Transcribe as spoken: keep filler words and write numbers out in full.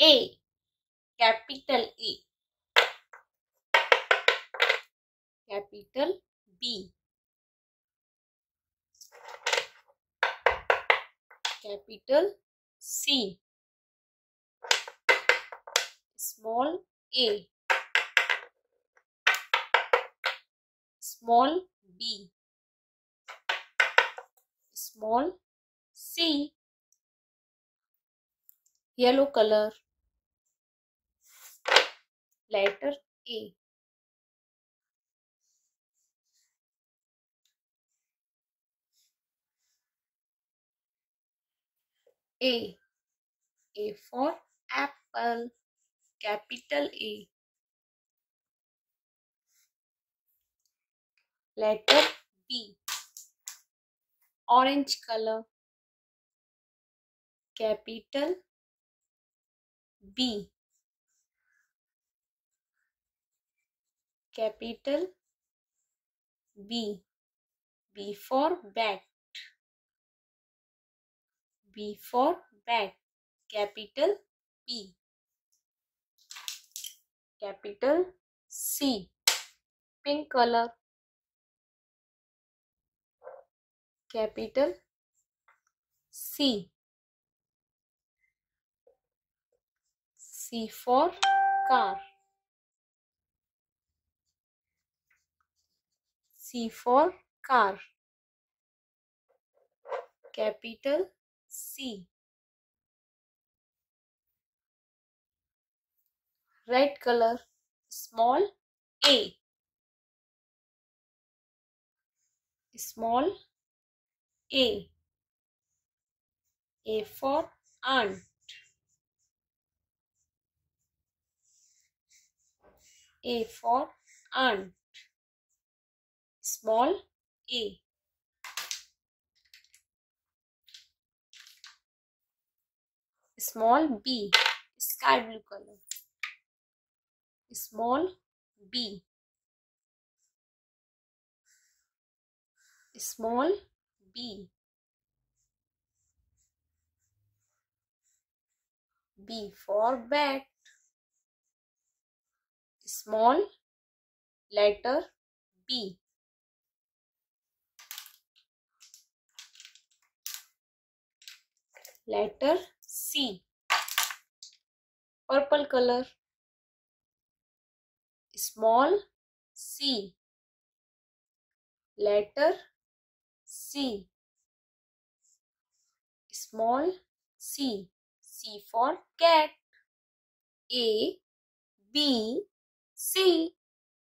A, capital E, capital B, capital C, small a, small b, small c, yellow color, letter A. A, A for apple, capital A. Letter B, orange color, capital B, capital B, B for bat, B for bat, capital B, capital C, pink color, capital C, C for car, C for car, capital C, red color, small a, small a, A for ant, A for ant, small a. Small b, sky blue color, small b, small b, b for bat, small letter b, letter C, purple color, small c, letter C, small c, C for cat, A, B, C,